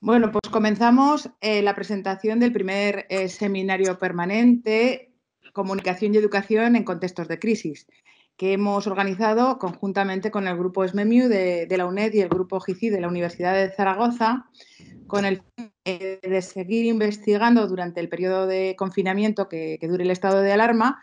Bueno, pues comenzamos la presentación del primer seminario permanente Comunicación y Educación en Contextos de Crisis, que hemos organizado conjuntamente con el Grupo SMEMIU de la UNED y el Grupo GICI de la Universidad de Zaragoza, con el fin de seguir investigando durante el periodo de confinamiento que dure el estado de alarma.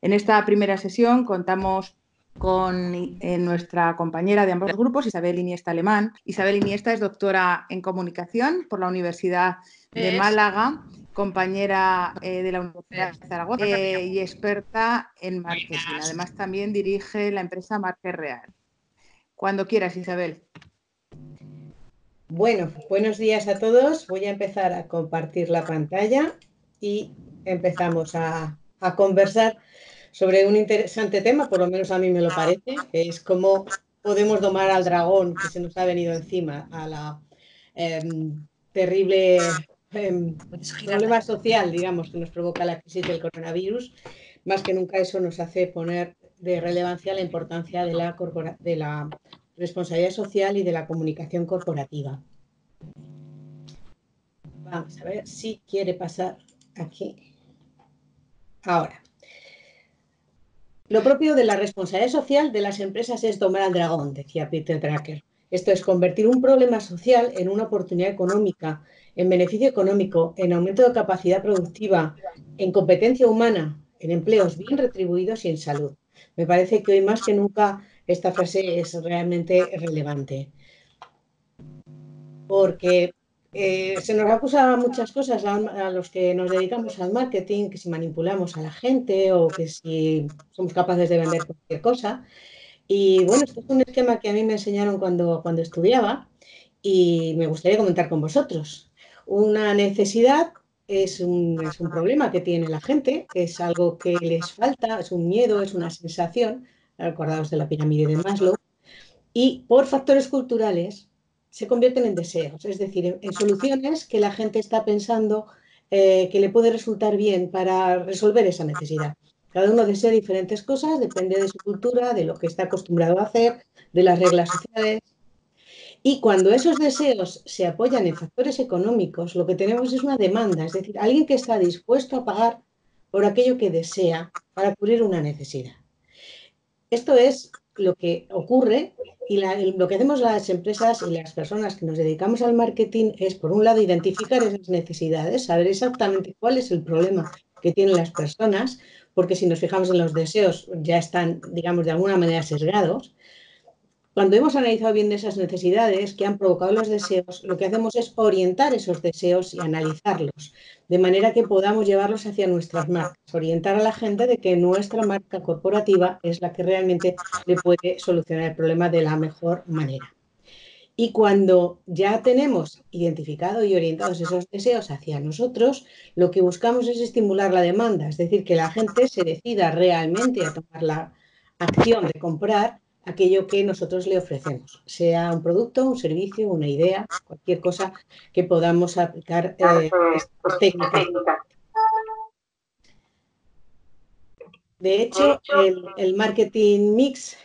En esta primera sesión contamos con nuestra compañera de ambos grupos, Isabel Iniesta Alemán. Isabel Iniesta es doctora en Comunicación por la Universidad de Málaga, compañera de la Universidad de Zaragoza y experta en marketing. Además, también dirige la empresa Marque Real. Cuando quieras, Isabel. Bueno, buenos días a todos. Voy a empezar a compartir la pantalla y empezamos a conversar sobre un interesante tema, por lo menos a mí me lo parece, que es cómo podemos domar al dragón que se nos ha venido encima, a la terrible problema social, digamos, que nos provoca la crisis del coronavirus. Más que nunca eso nos hace poner de relevancia la importancia de la responsabilidad social y de la comunicación corporativa. Vamos a ver si quiere pasar aquí. Ahora. Lo propio de la responsabilidad social de las empresas es domar al dragón, decía Peter Drucker. Esto es convertir un problema social en una oportunidad económica, en beneficio económico, en aumento de capacidad productiva, en competencia humana, en empleos bien retribuidos y en salud. Me parece que hoy más que nunca esta frase es realmente relevante. Porque se nos acusa muchas cosas a los que nos dedicamos al marketing, que si manipulamos a la gente o que si somos capaces de vender cualquier cosa. Y bueno, esto es un esquema que a mí me enseñaron cuando estudiaba y me gustaría comentar con vosotros. Una necesidad es un problema que tiene la gente, es algo que les falta, es un miedo, es una sensación, recordados de la pirámide de Maslow, y por factores culturales se convierten en deseos, es decir, en soluciones que la gente está pensando que le puede resultar bien para resolver esa necesidad. Cada uno desea diferentes cosas, depende de su cultura, de lo que está acostumbrado a hacer, de las reglas sociales. Y cuando esos deseos se apoyan en factores económicos, lo que tenemos es una demanda, es decir, alguien que está dispuesto a pagar por aquello que desea para cubrir una necesidad. Esto es lo que ocurre y lo que hacemos las empresas y las personas que nos dedicamos al marketing es, por un lado, identificar esas necesidades, saber exactamente cuál es el problema que tienen las personas, porque si nos fijamos en los deseos ya están, digamos, de alguna manera sesgados. Cuando hemos analizado bien esas necesidades que han provocado los deseos, lo que hacemos es orientar esos deseos y analizarlos, de manera que podamos llevarlos hacia nuestras marcas, orientar a la gente de que nuestra marca corporativa es la que realmente le puede solucionar el problema de la mejor manera. Y cuando ya tenemos identificado y orientados esos deseos hacia nosotros, lo que buscamos es estimular la demanda, es decir, que la gente se decida realmente a tomar la acción de comprar aquello que nosotros le ofrecemos, sea un producto, un servicio, una idea, cualquier cosa que podamos aplicar estas técnicas. De hecho, el marketing mix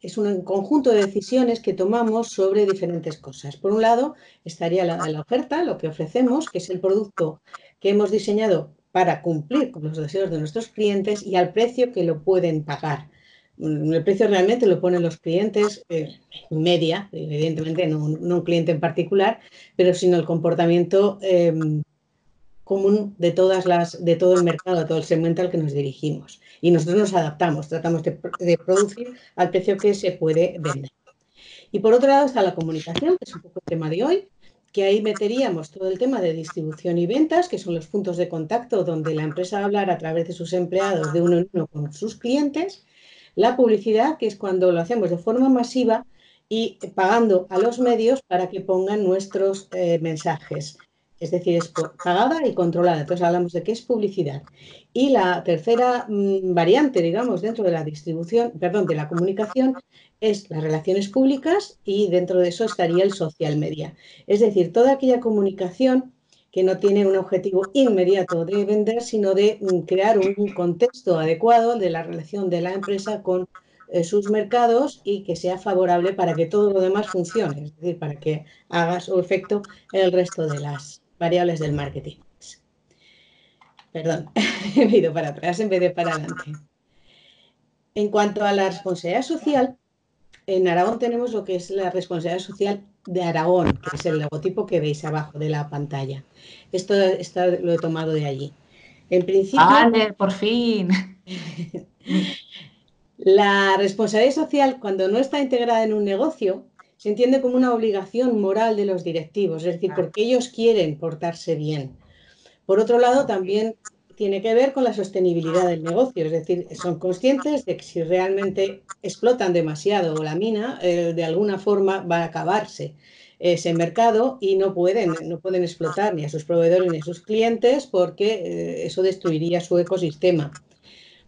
es un conjunto de decisiones que tomamos sobre diferentes cosas. Por un lado, estaría la oferta, lo que ofrecemos, que es el producto que hemos diseñado para cumplir con los deseos de nuestros clientes y al precio que lo pueden pagar. El precio realmente lo ponen los clientes, media, evidentemente, no un cliente en particular, pero sino el comportamiento común de todo el mercado, todo el segmento al que nos dirigimos. Y nosotros nos adaptamos, tratamos de producir al precio que se puede vender. Y por otro lado está la comunicación, que es un poco el tema de hoy, que ahí meteríamos todo el tema de distribución y ventas, que son los puntos de contacto donde la empresa va a hablar a través de sus empleados de uno en uno con sus clientes. La publicidad, que es cuando lo hacemos de forma masiva y pagando a los medios para que pongan nuestros mensajes. Es decir, es pagada y controlada. Entonces hablamos de qué es publicidad. Y la tercera variante, digamos, dentro de la comunicación, es las relaciones públicas y dentro de eso estaría el social media. Es decir, toda aquella comunicación que no tiene un objetivo inmediato de vender, sino de crear un contexto adecuado de la relación de la empresa con sus mercados y que sea favorable para que todo lo demás funcione, es decir, para que haga su efecto el resto de las variables del marketing. Perdón, he ido para atrás en vez de para adelante. En cuanto a la responsabilidad social, en Aragón tenemos lo que es la responsabilidad social de Aragón, que es el logotipo que veis abajo de la pantalla. Esto está, lo he tomado de allí. En principio... ¡Vale, por fin! La responsabilidad social, cuando no está integrada en un negocio, se entiende como una obligación moral de los directivos, es decir, porque ellos quieren portarse bien. Por otro lado, también tiene que ver con la sostenibilidad del negocio, es decir, son conscientes de que si realmente explotan demasiado la mina, de alguna forma va a acabarse ese mercado y no pueden explotar ni a sus proveedores ni a sus clientes porque eso destruiría su ecosistema.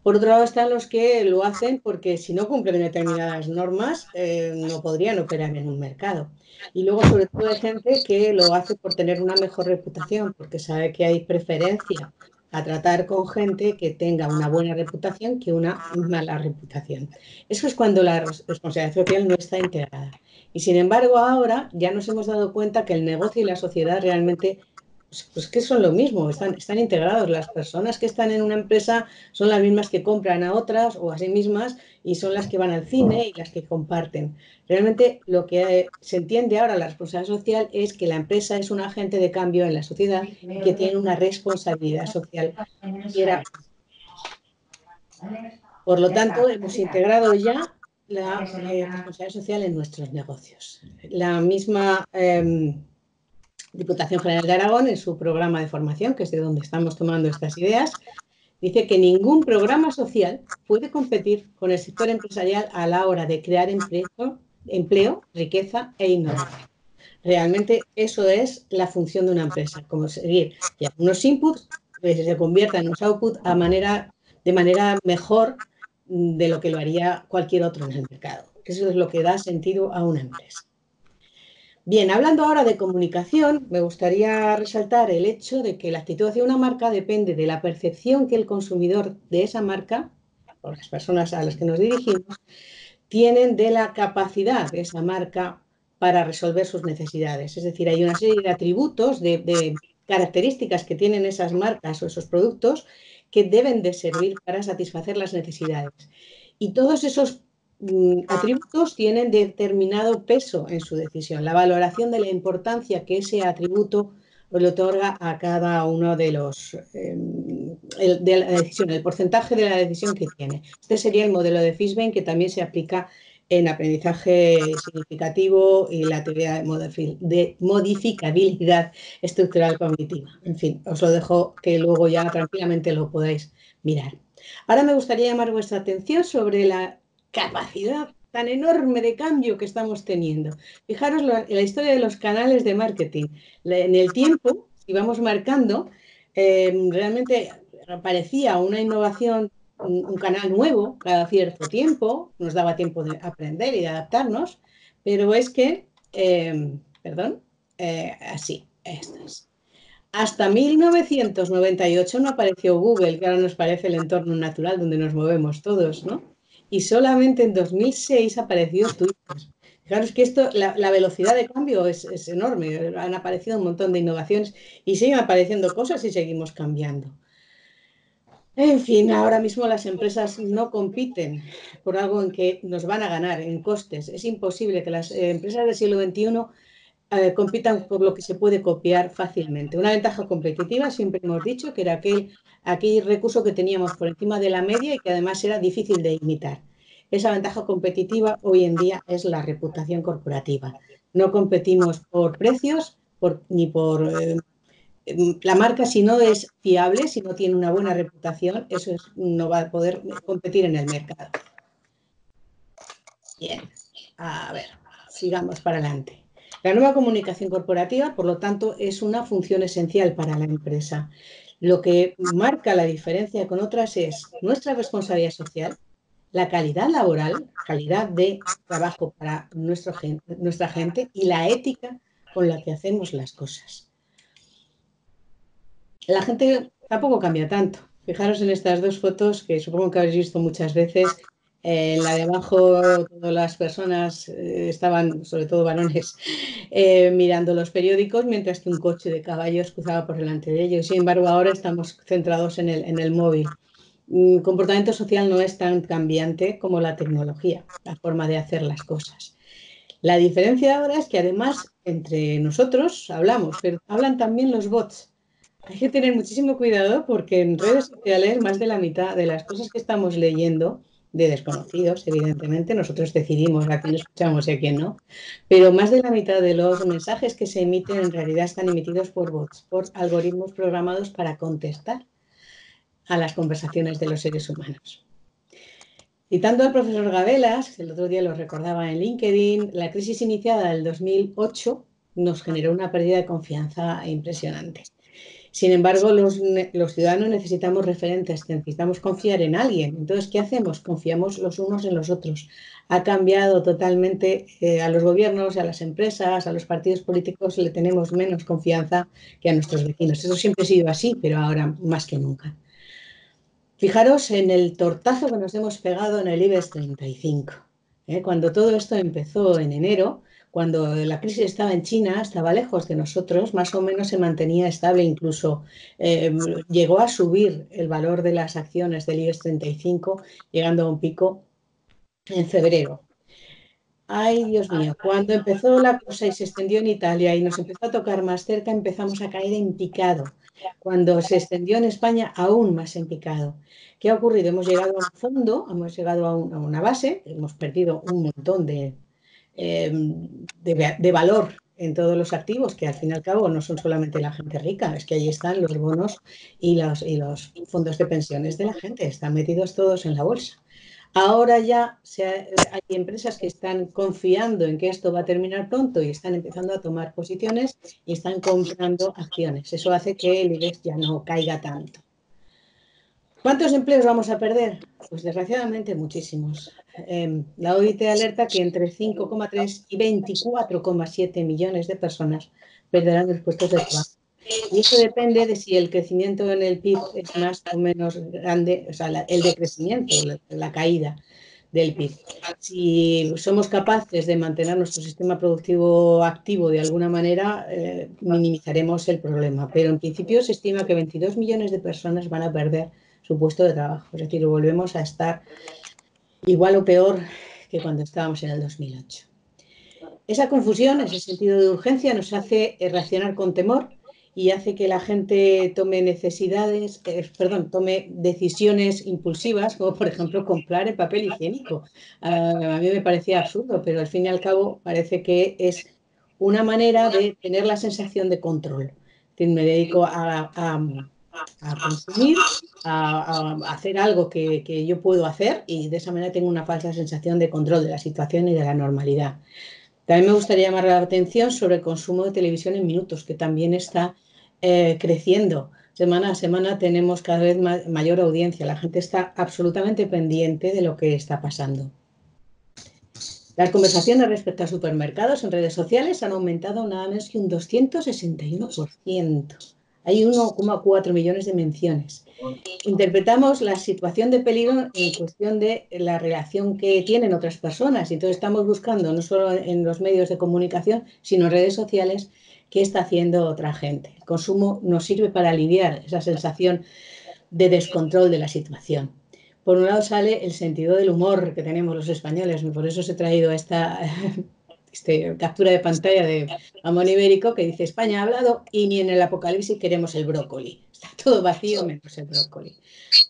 Por otro lado están los que lo hacen porque si no cumplen determinadas normas no podrían operar en un mercado. Y luego sobre todo hay gente que lo hace por tener una mejor reputación porque sabe que hay preferencia a tratar con gente que tenga una buena reputación que una mala reputación. Eso es cuando la responsabilidad social no está integrada. Y sin embargo ahora ya nos hemos dado cuenta que el negocio y la sociedad realmente pues que son lo mismo, están integrados. Las personas que están en una empresa son las mismas que compran a otras o a sí mismas y son las que van al cine y las que comparten. Realmente lo que se entiende ahora la responsabilidad social es que la empresa es un agente de cambio en la sociedad y que tiene una responsabilidad social. Por lo tanto, hemos integrado ya la responsabilidad social en nuestros negocios. La misma... Diputación General de Aragón, en su programa de formación, que es de donde estamos tomando estas ideas, dice que ningún programa social puede competir con el sector empresarial a la hora de crear empleo, riqueza e innovación. Realmente eso es la función de una empresa, conseguir que algunos inputs se conviertan en unos outputs de manera mejor de lo que lo haría cualquier otro en el mercado. Eso es lo que da sentido a una empresa. Bien, hablando ahora de comunicación, me gustaría resaltar el hecho de que la actitud hacia una marca depende de la percepción que el consumidor de esa marca, o las personas a las que nos dirigimos, tienen de la capacidad de esa marca para resolver sus necesidades. Es decir, hay una serie de atributos, de características que tienen esas marcas o esos productos que deben de servir para satisfacer las necesidades. Y todos esos atributos tienen determinado peso en su decisión, la valoración de la importancia que ese atributo le otorga a cada uno de los de la decisión, el porcentaje de la decisión que tiene. Este sería el modelo de Fishbein que también se aplica en aprendizaje significativo y la teoría de modificabilidad estructural cognitiva. En fin, os lo dejo que luego ya tranquilamente lo podáis mirar. Ahora me gustaría llamar vuestra atención sobre la capacidad tan enorme de cambio que estamos teniendo. Fijaros la historia de los canales de marketing. En el tiempo, si vamos marcando, realmente aparecía una innovación, un canal nuevo cada cierto tiempo, nos daba tiempo de aprender y de adaptarnos, pero es que, así, esto es. Hasta 1998 no apareció Google, que ahora nos parece el entorno natural donde nos movemos todos, ¿no? Y solamente en 2006 apareció Twitter. Fijaros que esto, la velocidad de cambio es enorme. Han aparecido un montón de innovaciones y siguen apareciendo cosas y seguimos cambiando. En fin, ahora mismo las empresas no compiten por algo en que nos van a ganar en costes. Es imposible que las empresas del siglo XXI compitan por lo que se puede copiar fácilmente. Una ventaja competitiva, siempre hemos dicho, que era aquel recurso que teníamos por encima de la media y que además era difícil de imitar. Esa ventaja competitiva hoy en día es la reputación corporativa. No competimos por precios ni por la marca. Si no es fiable, si no tiene una buena reputación, no va a poder competir en el mercado. Bien, a ver, sigamos para adelante. La nueva comunicación corporativa, por lo tanto, es una función esencial para la empresa. Lo que marca la diferencia con otras es nuestra responsabilidad social, la calidad laboral, calidad de trabajo para nuestra gente y la ética con la que hacemos las cosas. La gente tampoco cambia tanto. Fijaros en estas dos fotos que supongo que habéis visto muchas veces. En la de abajo todas las personas estaban, sobre todo varones, mirando los periódicos mientras que un coche de caballos cruzaba por delante de ellos. Sin embargo, ahora estamos centrados en el móvil. El comportamiento social no es tan cambiante como la tecnología, la forma de hacer las cosas. La diferencia ahora es que además entre nosotros hablamos, pero hablan también los bots. Hay que tener muchísimo cuidado porque en redes sociales más de la mitad de las cosas que estamos leyendo de desconocidos, evidentemente, nosotros decidimos a quién escuchamos y a quién no, pero más de la mitad de los mensajes que se emiten en realidad están emitidos por bots, por algoritmos programados para contestar a las conversaciones de los seres humanos. Citando al profesor Gabelas, que el otro día lo recordaba en LinkedIn, la crisis iniciada del 2008 nos generó una pérdida de confianza impresionante. Sin embargo, los ciudadanos necesitamos referentes, necesitamos confiar en alguien. Entonces, ¿qué hacemos? Confiamos los unos en los otros. Ha cambiado totalmente a los gobiernos, a las empresas, a los partidos políticos, le tenemos menos confianza que a nuestros vecinos. Eso siempre ha sido así, pero ahora más que nunca. Fijaros en el tortazo que nos hemos pegado en el IBEX 35. Cuando todo esto empezó en enero, cuando la crisis estaba en China, estaba lejos de nosotros, más o menos se mantenía estable, incluso llegó a subir el valor de las acciones del IBEX 35, llegando a un pico en febrero. Ay, Dios mío, cuando empezó la cosa y se extendió en Italia y nos empezó a tocar más cerca, empezamos a caer en picado. Cuando se extendió en España, aún más en picado. ¿Qué ha ocurrido? Hemos llegado a un fondo, hemos llegado a una base, hemos perdido un montón de valor en todos los activos, que al fin y al cabo no son solamente la gente rica, es que ahí están los bonos y los fondos de pensiones de la gente, están metidos todos en la bolsa. Ahora ya hay empresas que están confiando en que esto va a terminar pronto y están empezando a tomar posiciones y están comprando acciones. Eso hace que el IBEX ya no caiga tanto. ¿Cuántos empleos vamos a perder? Pues desgraciadamente muchísimos. La OIT alerta que entre 5,3 y 24,7 millones de personas perderán los puestos de trabajo. Y eso depende de si el crecimiento en el PIB es más o menos grande, o sea, el decrecimiento, la caída del PIB. Si somos capaces de mantener nuestro sistema productivo activo de alguna manera, minimizaremos el problema. Pero en principio se estima que 22 millones de personas van a perder su puesto de trabajo. Es decir, volvemos a estar igual o peor que cuando estábamos en el 2008. Esa confusión, ese sentido de urgencia, nos hace reaccionar con temor y hace que la gente tome decisiones impulsivas, como por ejemplo comprar el papel higiénico. A mí me parecía absurdo, pero al fin y al cabo parece que es una manera de tener la sensación de control. Me dedico a consumir, a hacer algo que yo puedo hacer y de esa manera tengo una falsa sensación de control de la situación y de la normalidad. También me gustaría llamar la atención sobre el consumo de televisión en minutos, que también está creciendo. Semana a semana tenemos cada vez mayor audiencia. La gente está absolutamente pendiente de lo que está pasando. Las conversaciones respecto a supermercados en redes sociales han aumentado nada menos que un 261%. Hay 1,4 millones de menciones. Interpretamos la situación de peligro en cuestión de la relación que tienen otras personas. Entonces estamos buscando, no solo en los medios de comunicación, sino en redes sociales, qué está haciendo otra gente. El consumo nos sirve para aliviar esa sensación de descontrol de la situación. Por un lado sale el sentido del humor que tenemos los españoles. Por eso os he traído esta captura de pantalla de Amón Ibérico que dice: España ha hablado y ni en el apocalipsis queremos el brócoli. Está todo vacío menos el brócoli.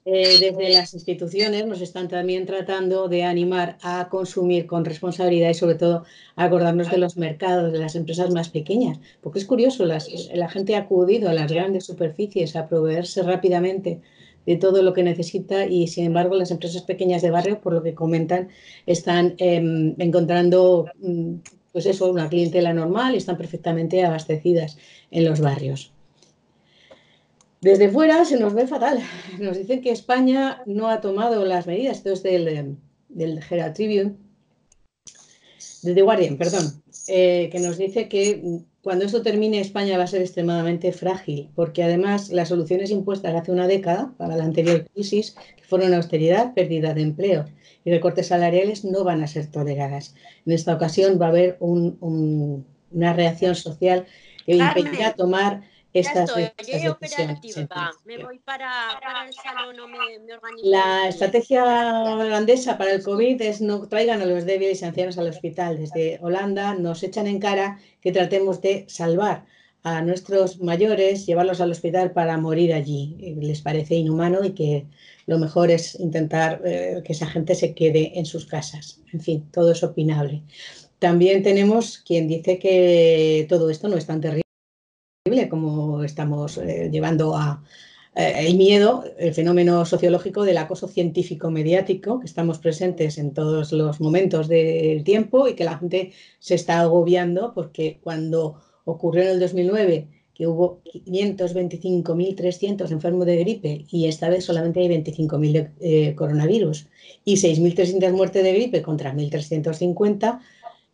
Desde las instituciones nos están también tratando de animar a consumir con responsabilidad y sobre todo a acordarnos de los mercados, de las empresas más pequeñas. Porque es curioso, la gente ha acudido a las grandes superficies a proveerse rápidamente de todo lo que necesita y sin embargo las empresas pequeñas de barrio, por lo que comentan, están encontrando pues eso, una clientela normal y están perfectamente abastecidas en los barrios. Desde fuera se nos ve fatal, nos dicen que España no ha tomado las medidas. Esto es del Herald Tribune, de The Guardian, perdón. que nos dice que cuando esto termine España va a ser extremadamente frágil, porque además las soluciones impuestas hace una década para la anterior crisis fueron austeridad, pérdida de empleo y recortes salariales no van a ser toleradas. En esta ocasión va a haber una reacción social que impedirá tomar estas decisiones. La estrategia holandesa para el COVID es no traigan a los débiles y ancianos al hospital. Desde Holanda nos echan en cara que tratemos de salvar a nuestros mayores, llevarlos al hospital para morir allí. Les parece inhumano y que lo mejor es intentar que esa gente se quede en sus casas. En fin, todo es opinable. También tenemos quien dice que todo esto no es tan terrible como estamos llevando a el miedo, el fenómeno sociológico del acoso científico-mediático, que estamos presentes en todos los momentos del tiempo y que la gente se está agobiando porque cuando ocurrió en el 2009 que hubo 525.300 enfermos de gripe y esta vez solamente hay 25.000 de coronavirus y 6.300 muertes de gripe contra 1.350,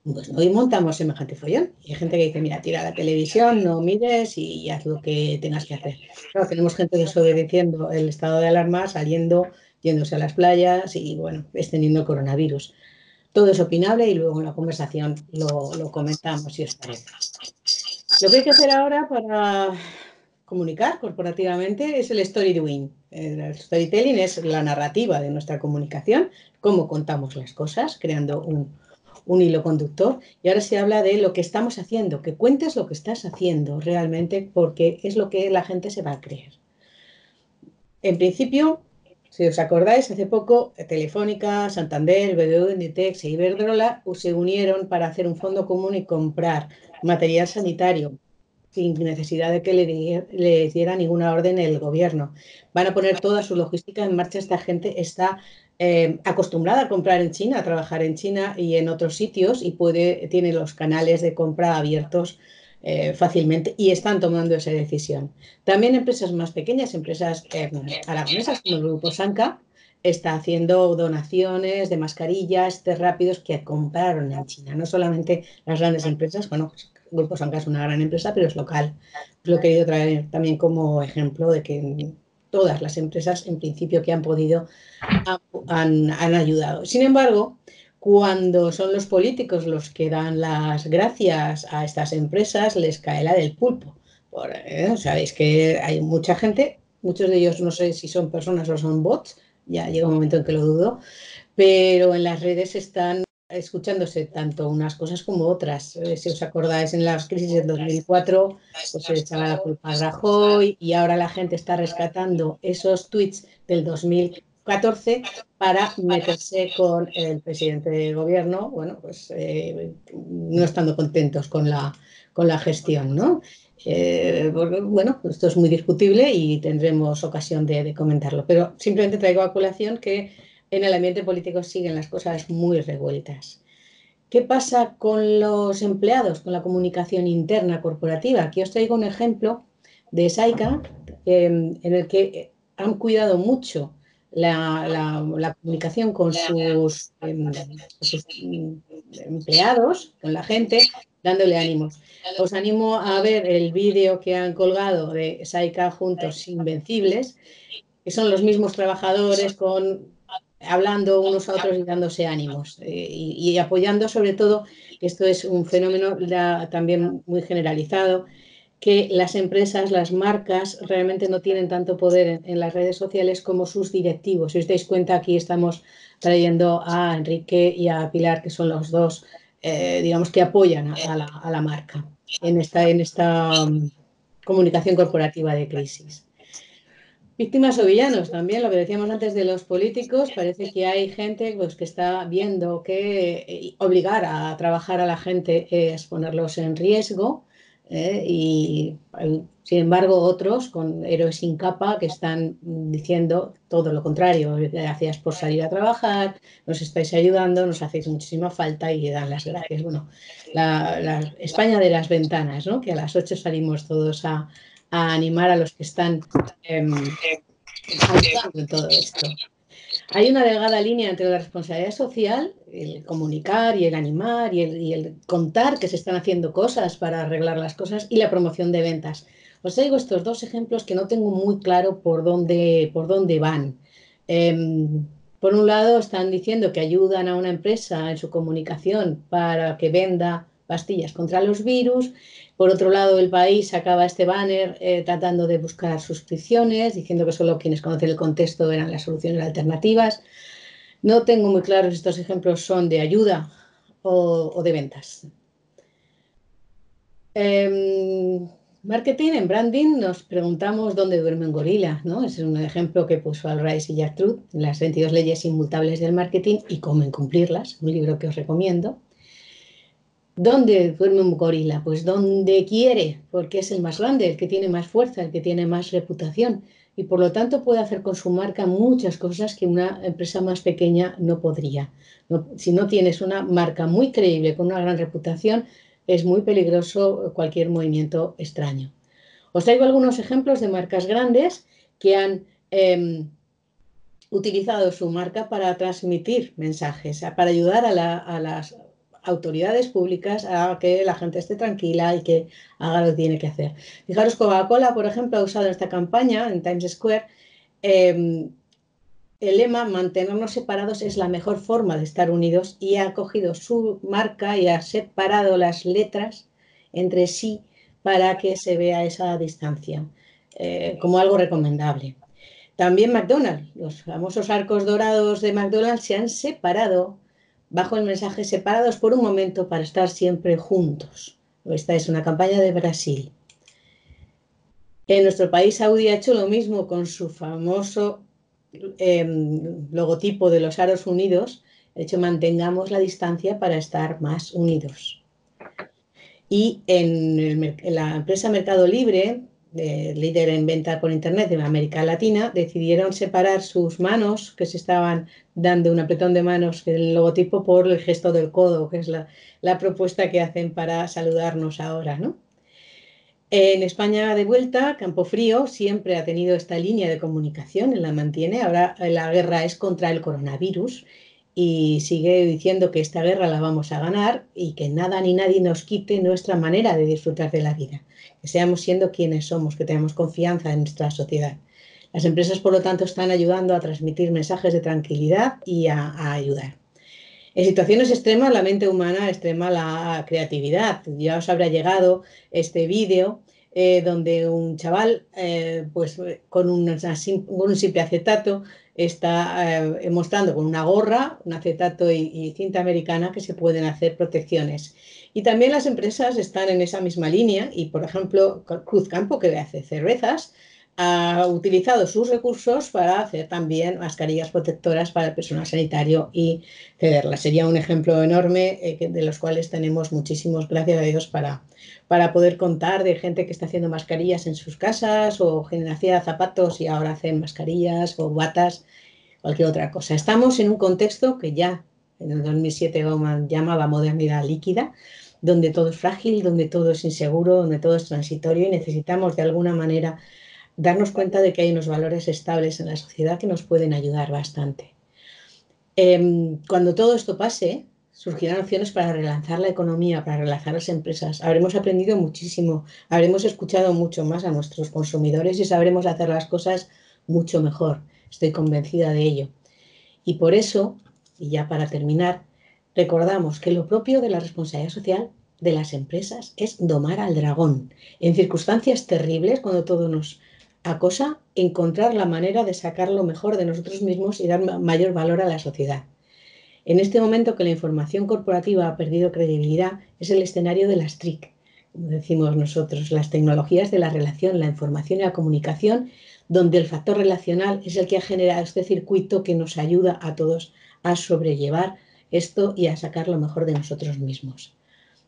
pues hoy montamos semejante follón. Hay gente que dice, mira, tira la televisión, no mires y haz lo que tengas que hacer. Claro, tenemos gente desobedeciendo el estado de alarma, saliendo, yéndose a las playas y, bueno, extendiendo el coronavirus. Todo es opinable y luego en la conversación lo comentamos si os parece. Lo que hay que hacer ahora para comunicar corporativamente es el storytelling. El storytelling es la narrativa de nuestra comunicación, cómo contamos las cosas, creando un hilo conductor, y ahora se habla de lo que estamos haciendo, que cuentes lo que estás haciendo realmente porque es lo que la gente se va a creer. En principio, si os acordáis, hace poco Telefónica, Santander, BBVA, Inditex e Iberdrola se unieron para hacer un fondo común y comprar material sanitario sin necesidad de que le diera ninguna orden el gobierno. Van a poner toda su logística en marcha. Esta gente está acostumbrada a comprar en China, a trabajar en China y en otros sitios y tiene los canales de compra abiertos fácilmente y están tomando esa decisión. También empresas más pequeñas, empresas aragonesas como el Grupo Sanka, está haciendo donaciones de mascarillas, test rápidos que compraron en China. No solamente las grandes empresas, bueno, el Grupo Sanka es una gran empresa, pero es local. Lo he querido traer también como ejemplo de que todas las empresas, en principio, que han podido, han ayudado. Sin embargo, cuando son los políticos los que dan las gracias a estas empresas, les cae la del pulpo. Sabéis que hay mucha gente, muchos de ellos no sé si son personas o son bots, ya llega un momento en que lo dudo, pero en las redes están escuchándose tanto unas cosas como otras. Si os acordáis, en las crisis del 2004 pues se echaba la culpa a Rajoy y ahora la gente está rescatando esos tweets del 2014 para meterse con el presidente del gobierno, bueno, pues no estando contentos con la gestión, ¿no? Porque, bueno, esto es muy discutible y tendremos ocasión de comentarlo, pero simplemente traigo a colación que en el ambiente político siguen las cosas muy revueltas. ¿Qué pasa con los empleados, con la comunicación interna corporativa? Aquí os traigo un ejemplo de Saica, en el que han cuidado mucho la comunicación con sus empleados, con la gente, dándole ánimos. Os animo a ver el vídeo que han colgado de Saica Juntos Invencibles, que son los mismos trabajadores hablando unos a otros y dándose ánimos y apoyando sobre todo, esto es un fenómeno también muy generalizado, que las empresas, las marcas realmente no tienen tanto poder en las redes sociales como sus directivos. Si os dais cuenta, aquí estamos trayendo a Enrique y a Pilar, que son los dos, digamos, que apoyan a la marca en esta comunicación corporativa de crisis. Víctimas o villanos también, lo que decíamos antes de los políticos, parece que hay gente pues, que está viendo que obligar a trabajar a la gente es ponerlos en riesgo y sin embargo otros con héroes sin capa que están diciendo todo lo contrario, gracias por salir a trabajar, nos estáis ayudando, nos hacéis muchísima falta y le dan las gracias. Bueno, la España de las ventanas, ¿no? Que a las 8 salimos todos a animar a los que están ayudando en todo esto. Hay una delgada línea entre la responsabilidad social, el comunicar y el animar y el contar que se están haciendo cosas para arreglar las cosas, y la promoción de ventas. Os traigo estos dos ejemplos que no tengo muy claro por dónde van. Por un lado, están diciendo que ayudan a una empresa en su comunicación para que venda pastillas contra los virus. Por otro lado, El País sacaba este banner tratando de buscar suscripciones, diciendo que solo quienes conocen el contexto eran las soluciones alternativas. No tengo muy claro si estos ejemplos son de ayuda o de ventas. Marketing en branding, nos preguntamos dónde duerme un gorila, ¿no? Ese es un ejemplo que puso Al Rice y Gertrude, las 22 leyes inmutables del marketing y cómo incumplir, un libro que os recomiendo. ¿Dónde duerme un gorila? Pues donde quiere, porque es el más grande, el que tiene más fuerza, el que tiene más reputación, y por lo tanto puede hacer con su marca muchas cosas que una empresa más pequeña no podría. No, si no tienes una marca muy creíble, con una gran reputación, es muy peligroso cualquier movimiento extraño. Os traigo algunos ejemplos de marcas grandes que han utilizado su marca para transmitir mensajes, para ayudar a las autoridades públicas a que la gente esté tranquila y que haga lo que tiene que hacer. Fijaros, Coca-Cola, por ejemplo, ha usado esta campaña en Times Square. El lema "mantenernos separados es la mejor forma de estar unidos", y ha cogido su marca y ha separado las letras entre sí para que se vea esa distancia como algo recomendable. También McDonald's, los famosos arcos dorados de McDonald's se han separado bajo el mensaje "separados por un momento para estar siempre juntos". Esta es una campaña de Brasil. En nuestro país, Saudí ha hecho lo mismo con su famoso logotipo de los aros unidos. De hecho, mantengamos la distancia para estar más unidos. Y en la empresa Mercado Libre, líder en venta por internet en América Latina, decidieron separar sus manos, que se estaban dando un apretón de manos en el logotipo, por el gesto del codo, que es la propuesta que hacen para saludarnos ahora, ¿no? En España, de vuelta, Campofrío siempre ha tenido esta línea de comunicación, la mantiene. Ahora la guerra es contra el coronavirus y sigue diciendo que esta guerra la vamos a ganar y que nada ni nadie nos quite nuestra manera de disfrutar de la vida. Que seamos siendo quienes somos, que tengamos confianza en nuestra sociedad. Las empresas, por lo tanto, están ayudando a transmitir mensajes de tranquilidad y a ayudar. En situaciones extremas, la mente humana extrema la creatividad. Ya os habrá llegado este vídeo donde un chaval, pues con un simple acetato, está mostrando con una gorra, un acetato y cinta americana que se pueden hacer protecciones. Y también las empresas están en esa misma línea y, por ejemplo, Cruzcampo, que hace cervezas, ha utilizado sus recursos para hacer también mascarillas protectoras para el personal sanitario y cederlas. Sería un ejemplo enorme de los cuales tenemos muchísimos, gracias a Dios, para poder contar, de gente que está haciendo mascarillas en sus casas, o gente hacía zapatos y ahora hacen mascarillas o batas, cualquier otra cosa. Estamos en un contexto que ya en el 2007 llamaba modernidad líquida, donde todo es frágil, donde todo es inseguro, donde todo es transitorio, y necesitamos de alguna manera darnos cuenta de que hay unos valores estables en la sociedad que nos pueden ayudar bastante. Cuando todo esto pase, surgirán opciones para relanzar la economía, para relanzar las empresas. Habremos aprendido muchísimo, habremos escuchado mucho más a nuestros consumidores y sabremos hacer las cosas mucho mejor. Estoy convencida de ello. Y por eso, y ya para terminar, recordamos que lo propio de la responsabilidad social de las empresas es domar al dragón. En circunstancias terribles, cuando todo nos acosa, encontrar la manera de sacar lo mejor de nosotros mismos y dar mayor valor a la sociedad. En este momento que la información corporativa ha perdido credibilidad, es el escenario de las TIC, como decimos nosotros, las tecnologías de la relación, la información y la comunicación, donde el factor relacional es el que ha generado este circuito que nos ayuda a todos a sobrellevar esto y a sacar lo mejor de nosotros mismos.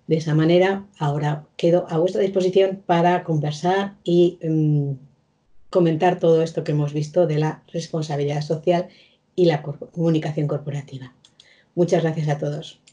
De esa manera, ahora quedo a vuestra disposición para conversar y comentar todo esto que hemos visto de la responsabilidad social y la comunicación corporativa. Muchas gracias a todos.